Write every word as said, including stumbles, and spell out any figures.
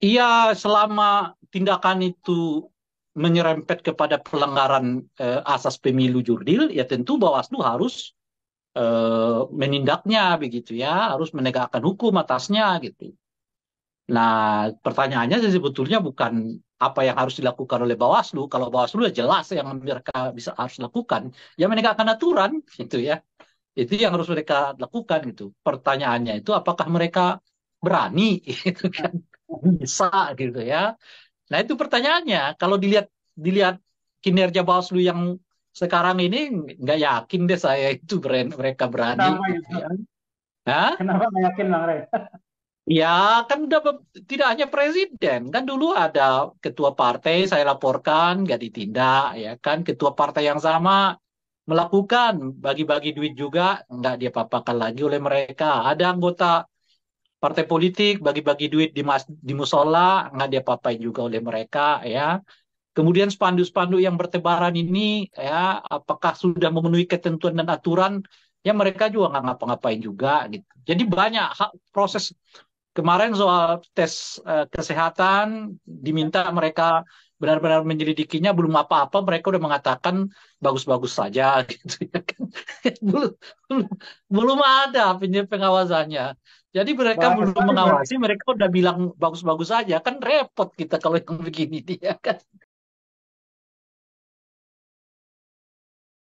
Iya, selama tindakan itu menyerempet kepada pelanggaran eh, asas pemilu jurdil, ya tentu Bawaslu harus eh, menindaknya begitu ya, harus menegakkan hukum atasnya gitu. Nah, pertanyaannya sebetulnya bukan apa yang harus dilakukan oleh Bawaslu. Kalau Bawaslu ya jelas yang mereka bisa harus lakukan, ya menegakkan aturan gitu ya. Itu yang harus mereka lakukan gitu. Pertanyaannya itu apakah mereka berani gitu kan? Bisa gitu ya. Nah itu pertanyaannya. Kalau dilihat dilihat kinerja Bawaslu yang sekarang ini, nggak yakin deh saya itu brand mereka berani. Kenapa gitu ya? Hah? Kenapa nggak yakin Bang Ray? Ya kan udah, tidak hanya presiden kan, dulu ada ketua partai saya laporkan nggak ditindak ya kan, ketua partai yang sama melakukan bagi-bagi duit juga nggak diapa-apakan lagi oleh mereka. Ada anggota partai politik bagi-bagi duit di, mas, di musola, nggak diapa-apain juga oleh mereka ya. Kemudian spanduk-spanduk yang bertebaran ini ya, apakah sudah memenuhi ketentuan dan aturan, ya mereka juga nggak ngapa-ngapain juga gitu. Jadi banyak hak, proses kemarin soal tes uh, kesehatan diminta mereka benar-benar menyelidikinya, belum apa-apa mereka udah mengatakan bagus-bagus saja gitu ya kan. belum, belum belum ada pengawasannya. Jadi mereka bagus, belum mengawasi, mereka udah bilang bagus-bagus aja, kan repot kita kalau yang begini dia kan.